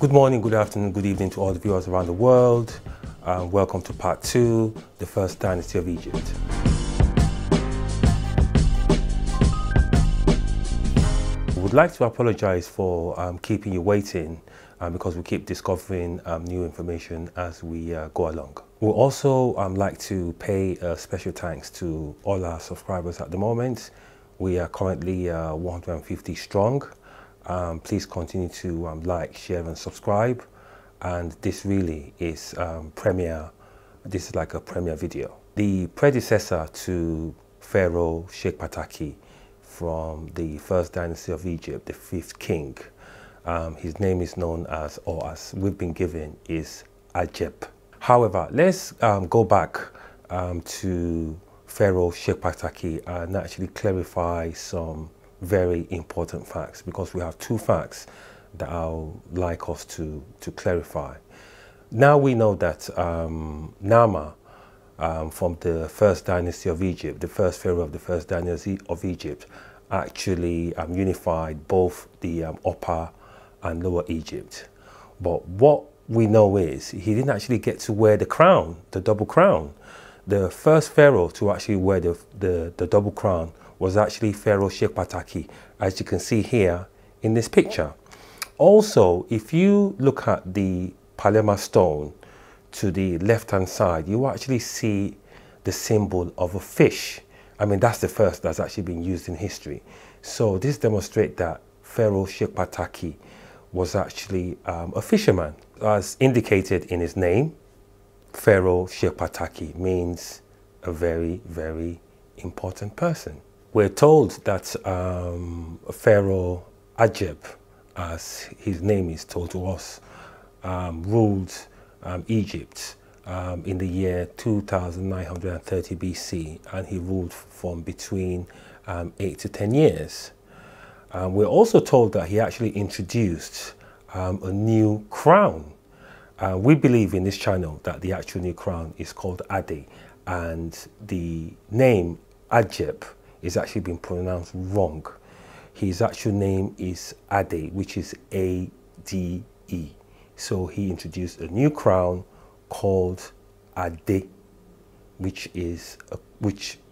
Good morning, good afternoon, good evening to all the viewers around the world. Welcome to part two, the first dynasty of Egypt. I would like to apologize for keeping you waiting because we keep discovering new information as we go along. We'll also like to pay special thanks to all our subscribers at the moment. We are currently 150 strong. Please continue to like, share and subscribe, and this really is premiere. This is like a premiere video. The predecessor to Pharaoh Shephataki from the first dynasty of Egypt, the fifth king, his name is known as, or as we've been given, is Ajib. However, let's go back to Pharaoh Shephataki and actually clarify some very important facts, because we have two facts that I'd like us to clarify. Now we know that Nama from the first dynasty of Egypt, the first pharaoh of the first dynasty of Egypt, actually unified both the upper and lower Egypt. But what we know is he didn't actually get to wear the crown, the double crown. The first pharaoh to actually wear the double crown was actually Pharaoh Shephataki, as you can see here in this picture. Also, if you look at the Palermo stone to the left-hand side, you actually see the symbol of a fish. I mean, that's the first that's actually been used in history. So this demonstrates that Pharaoh Shephataki was actually a fisherman. As indicated in his name, Pharaoh Shephataki means a very, very important person. We're told that Pharaoh Ajib, as his name is told to us, ruled Egypt in the year 2930 BC, and he ruled from between 8 to 10 years. We're also told that he actually introduced a new crown. We believe in this channel that the actual new crown is called Ade, and the name Ajib is actually been pronounced wrong. His actual name is Ade, which is A-D-E. So he introduced a new crown called Ade, which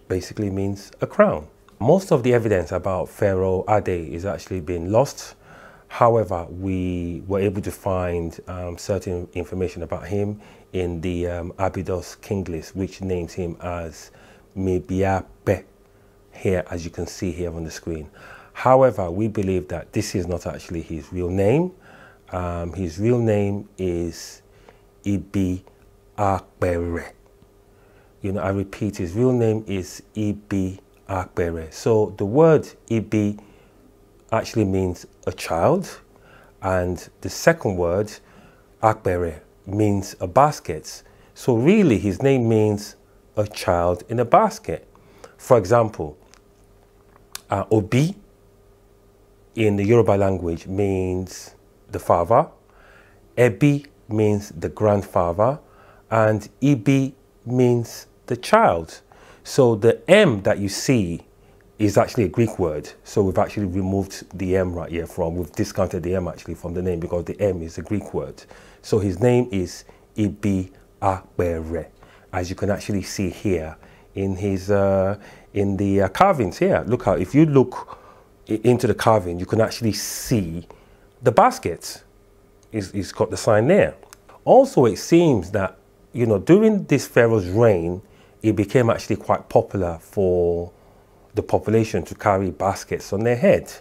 basically means a crown. Most of the evidence about Pharaoh Ade is actually been lost. However, we were able to find certain information about him in the Abydos King list, which names him as Mebiape, here as you can see here on the screen. However, we believe that this is not actually his real name. His real name is Ibi Akbere. You know, I repeat, his real name is Ibi Akbere. So the word Ibi actually means a child, and the second word, Akbere, means a basket. So really his name means a child in a basket. For example, Obi in the Yoruba language means the father, Ebi means the grandfather, and Ibi means the child. So the M that you see is actually a Greek word. So we've actually removed the M right here from, we've discounted the M actually from the name, because the M is a Greek word. So his name is Ibi Akbere, as you can actually see here in his in the carvings here. Look how, if you look into the carving, you can actually see the basket. It's got the sign there. Also, it seems that, you know, during this pharaoh's reign, it became actually quite popular for the population to carry baskets on their head.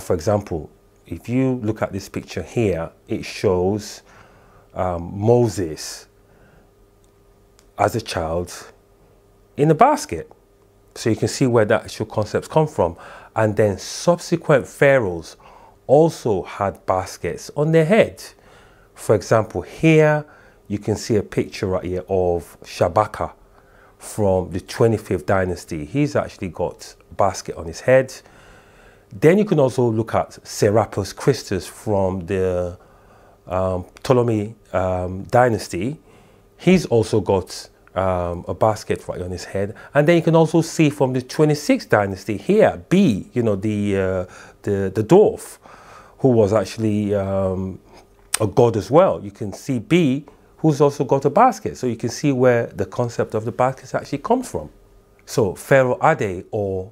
For example, if you look at this picture here, it shows Moses as a child in a basket. So you can see where that actual concepts come from. And then subsequent pharaohs also had baskets on their head. For example, here you can see a picture right here of Shabaka from the 25th dynasty. He's actually got a basket on his head. Then you can also look at Serapis Christus from the Ptolemy dynasty. He's also got a basket right on his head. And then you can also see from the 26th dynasty here, B, you know, the dwarf, who was actually a god as well. You can see B, who's also got a basket. So you can see where the concept of the basket actually comes from. So Pharaoh Ade, or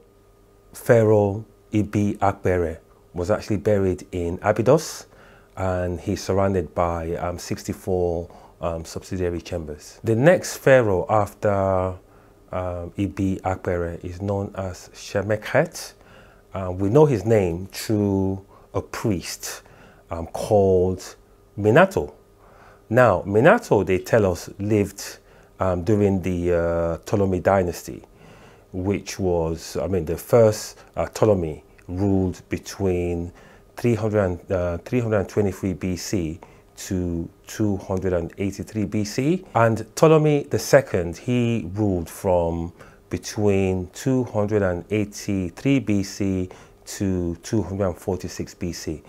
Pharaoh Ibi Akbere, was actually buried in Abydos, and he's surrounded by 64 subsidiary chambers. The next pharaoh after Ibi Akbere is known as Shemekhet. We know his name through a priest called Minato. Now, Minato, they tell us, lived during the Ptolemy dynasty, which was, I mean, the first Ptolemy ruled between 323 BC to 283 BC. And Ptolemy II, he ruled from between 283 BC to 246 BC.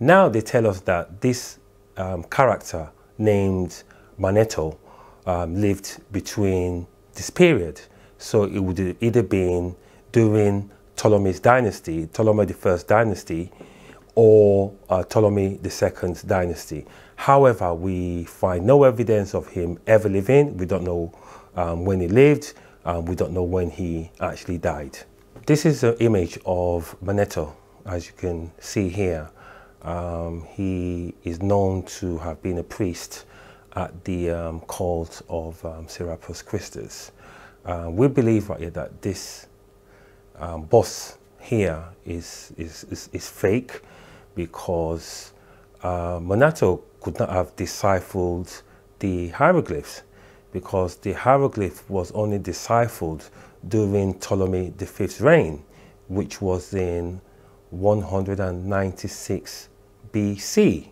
Now they tell us that this character named Manetho lived between this period. So it would have either been during Ptolemy's dynasty, Ptolemy I's dynasty, or Ptolemy II's dynasty. However, we find no evidence of him ever living. We don't know when he lived. We don't know when he actually died. This is an image of Manetho, as you can see here. He is known to have been a priest at the cult of Serapis Christus. We believe right here that this boss here is fake, because Manetho could not have deciphered the hieroglyphs, because the hieroglyph was only deciphered during Ptolemy V's reign, which was in 196 BC.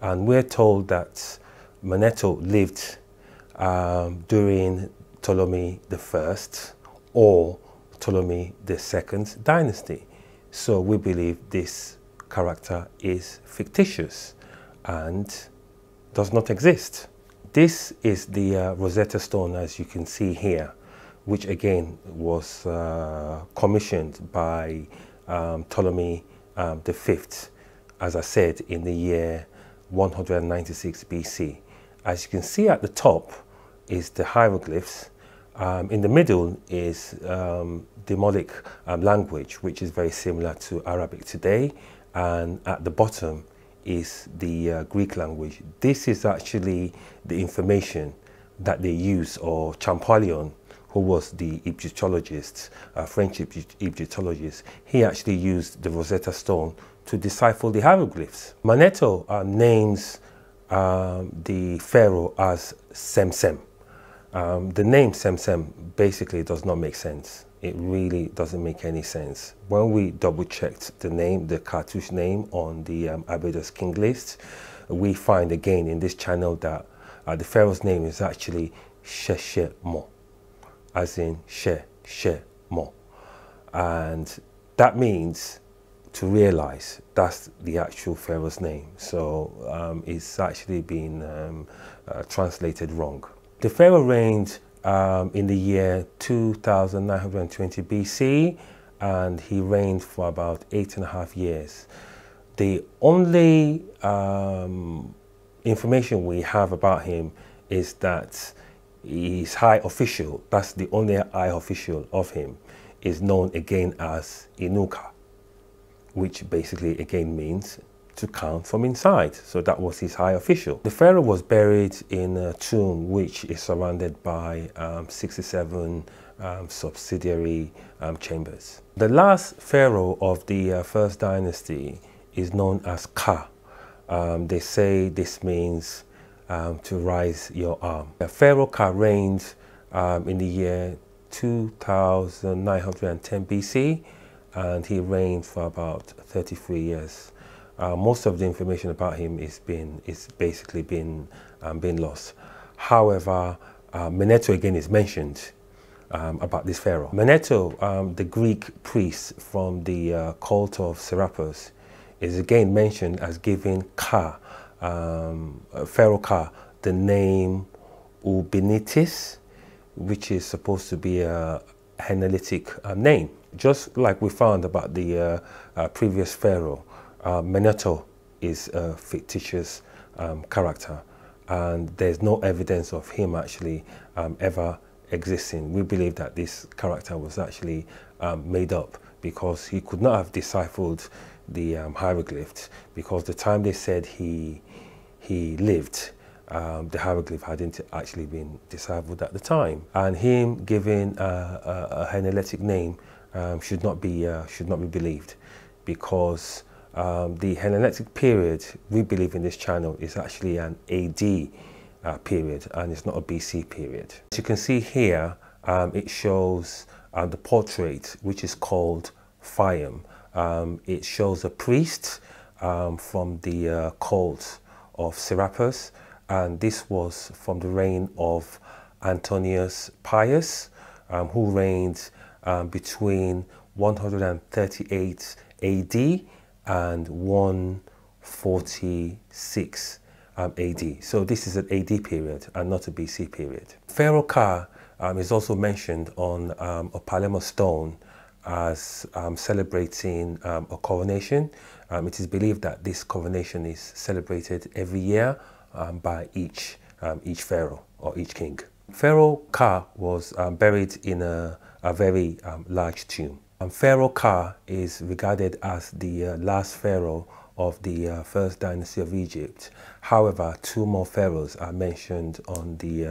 And we're told that Manetho lived during Ptolemy I or Ptolemy II's dynasty. So we believe this character is fictitious and does not exist. This is the Rosetta Stone, as you can see here, which again was commissioned by Ptolemy V, as I said, in the year 196 BC. As you can see, at the top is the hieroglyphs. In the middle is Demonic language, which is very similar to Arabic today, and at the bottom is the Greek language. This is actually the information that they use, or Champollion, who was the Egyptologist, French Egyptologist. He actually used the Rosetta Stone to decipher the hieroglyphs. Manetho names the pharaoh as Semsem. The name Semsem basically does not make sense. It really doesn't make any sense. When we double checked the name, the cartouche name on the Abydos King list, we find again in this channel that the pharaoh's name is actually She-She-Mo, as in She-She-Mo. And that means to realize. That's the actual pharaoh's name. So it's actually been translated wrong. The pharaoh reigned in the year 2920 BC, and he reigned for about 8.5 years. The only information we have about him is that his high official, that's the only high official of him, is known again as Inuka, which basically again means to count from inside. So that was his high official. The pharaoh was buried in a tomb which is surrounded by 67 subsidiary chambers. The last pharaoh of the first dynasty is known as Ka. They say this means to raise your arm. Pharaoh Ka reigned in the year 2910 BC, and he reigned for about 33 years. Most of the information about him is basically been lost. However, Manetho again is mentioned about this pharaoh. Manetho, the Greek priest from the cult of Serapis, is again mentioned as giving Ka, Pharaoh Ka, the name Ubinitis, which is supposed to be a Henolytic name. Just like we found about the previous pharaoh, Manetho is a fictitious character, and there's no evidence of him actually ever existing. We believe that this character was actually made up, because he could not have deciphered the hieroglyphs, because the time they said he lived, the hieroglyph hadn't actually been deciphered at the time. And him giving a Henoletic name should not be believed, because the Henoletic period we believe in this channel is actually an AD period, and it's not a BC period. As you can see here, it shows the portrait, which is called Phium. It shows a priest from the cult of Serapis, and this was from the reign of Antonius Pius, who reigned between 138 AD and 146 AD. So this is an AD period and not a BC period. Pharaoh Ka is also mentioned on a Palermo stone as celebrating a coronation. It is believed that this coronation is celebrated every year by each pharaoh or each king. Pharaoh Ka was buried in a very large tomb. Pharaoh Ka is regarded as the last pharaoh of the first dynasty of Egypt. However, two more pharaohs are mentioned on the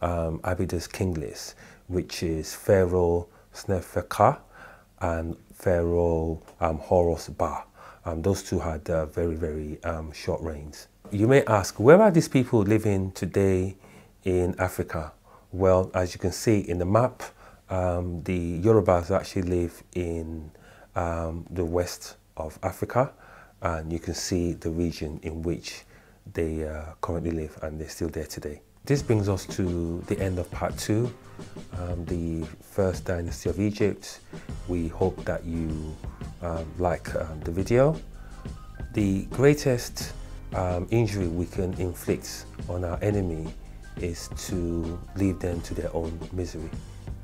Abydos King list, which is Pharaoh Sneferka and Pharaoh Horus Ba. Those two had very, very short reigns. You may ask, where are these people living today in Africa? Well, as you can see in the map, the Yorubas actually live in the west of Africa, and you can see the region in which they currently live, and they're still there today. This brings us to the end of part two, the first dynasty of Egypt. We hope that you like the video. The greatest injury we can inflict on our enemy is to leave them to their own misery.